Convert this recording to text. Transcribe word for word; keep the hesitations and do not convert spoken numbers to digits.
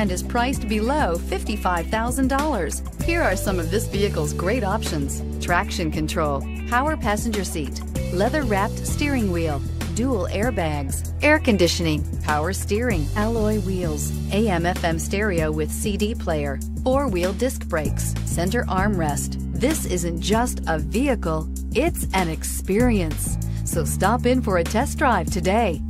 and is priced below fifty-five thousand dollars. Here are some of this vehicle's great options: traction control, power passenger seat, leather-wrapped steering wheel, dual airbags, air conditioning, power steering, alloy wheels, A M F M stereo with C D player, four-wheel disc brakes, center armrest. This isn't just a vehicle, it's an experience. So stop in for a test drive today.